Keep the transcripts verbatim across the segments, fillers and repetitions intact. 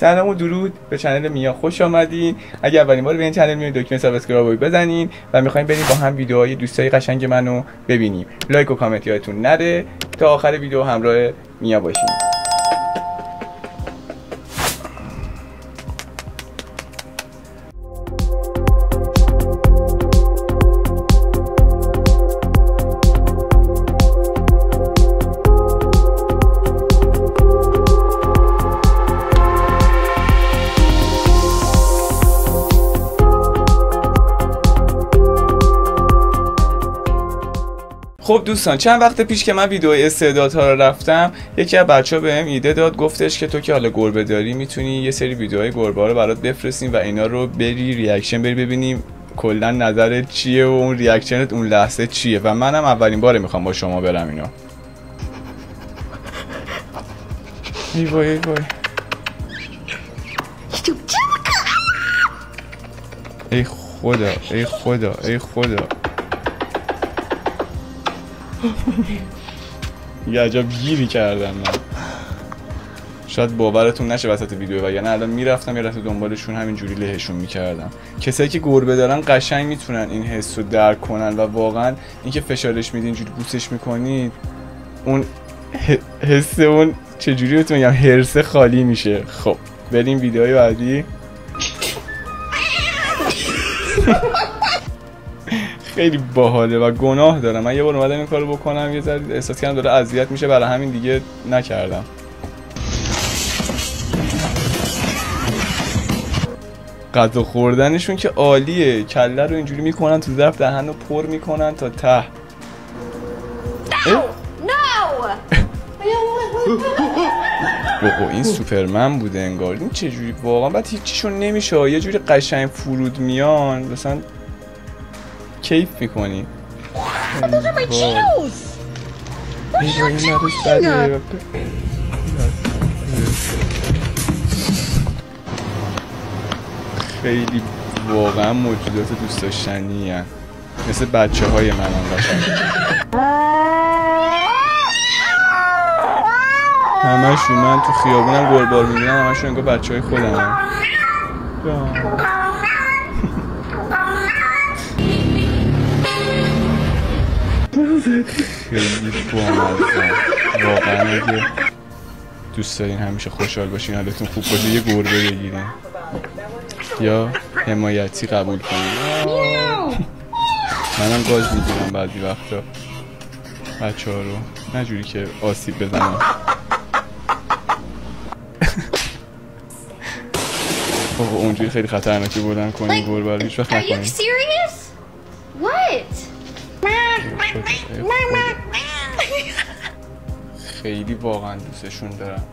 سلام و درود به کانال میا، خوش آمدین. اگه اولین بار به این کانال میایید دکمه سابسکرایب بزنین و میخوایم بریم با هم ویدیوهای دوستای قشنگ منو ببینیم. لایک و کامنت یادتون نره. تا آخر ویدیو همراه میا باشین. خب دوستان، چند وقت پیش که من ویدیو استعدادها رو رفتم، یکی از بچه‌ها بهم ایده داد، گفتش که تو که حالا گربه داری میتونی یه سری ویدیوهای گربه‌ها رو برات بفرستیم و اینا رو بری ریاکشن بری ببینیم کلا نظرت چیه و اون ریاکشنت اون لحظه چیه. و منم اولین باره میخوام با شما برم اینا. ای وای ای وای ای خدا ای خدا ای خدا، یه عجب گیری کردم من. شاید باورتون نشه وسط ویدیو، و یعنی الان میرفتم یه رفت دنبالشون همینجوری لهشون میکردم. کسایی که گربه دارن قشنگ میتونن این حس رو درک کنن و واقعا اینکه فشارش میدین اینجوری بوسش میکنید، اون حس اون چجوری بهتون بگم، هرسه خالی میشه. خب بریم ویدیوهای بعدی. خیلی باحاله و گناه دارم. من یه بار اومدم این کارو بکنم، یه ذره احساس کردم داره اذیت میشه، برای همین دیگه نکردم. غذا خوردنشون که عالیه، کله رو اینجوری میکنن تو ظرف، دهن رو پر میکنن تا ته. بابا این سوپرمن بوده انگار. این چه جوری واقعا بعد هیچیشون نمیشه، یه جوری قشنگ فرود میان، مثلا کیف میکنی. خیلی واقعا موجودات دوست داشتنی هستند، مثل بچه های من هم قشنگ همشون. من تو خیابونم گربار میبینم همشون انگار بچه های خودم هم. خیلی بامزه واقعا. اگه دوست دارین همیشه خوشحال باشین، حالتون خوب باشه، یه گربه بگیرین یا حمایتی قبول کنین. منم گاز میگیرم بعضی وقتا بچه ها رو، نجوری که آسیب بزنم. اوه اونجوری خیلی خطرناکی بودن کنین گربه رو، هیچ وقت نکنین. خیلی واقعا دوستشون دارم.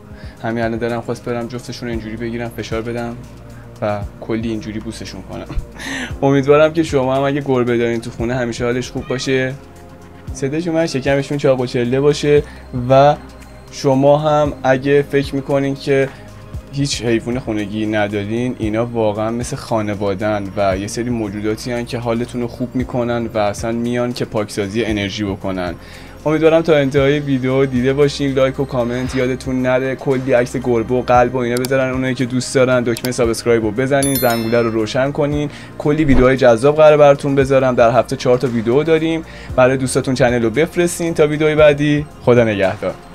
همین الان دارم خواست برم جفتشون اینجوری بگیرم، فشار بدم و کلی اینجوری بوسشون کنم. امیدوارم که شما هم اگه گربه دارین تو خونه همیشه حالش خوب باشه، صداشون من شکمشون چاق و چله باشه. و شما هم اگه فکر میکنین که هیچ حیوان خونگی ندارین، اینا واقعا مثل خانوادن و یه سری موجوداتی هن که حالتون رو خوب میکنن و اصلا میان که پاکسازی انرژی بکنن. امیدوارم تا انتهای ویدیو دیده باشین. لایک و کامنت یادتون نره. کلی عکس گربه و قلب و اینا بذارن اونایی که دوست دارن. دکمه سابسکرایب رو بزنین، زنگوله رو روشن کنین. کلی ویدیوهای جذاب قراره براتون بذارم. در هفته چهار تا ویدیو داریم. برای دوستاتون کانال رو بفرستین. تا ویدیوی بعدی، خدا نگهدار.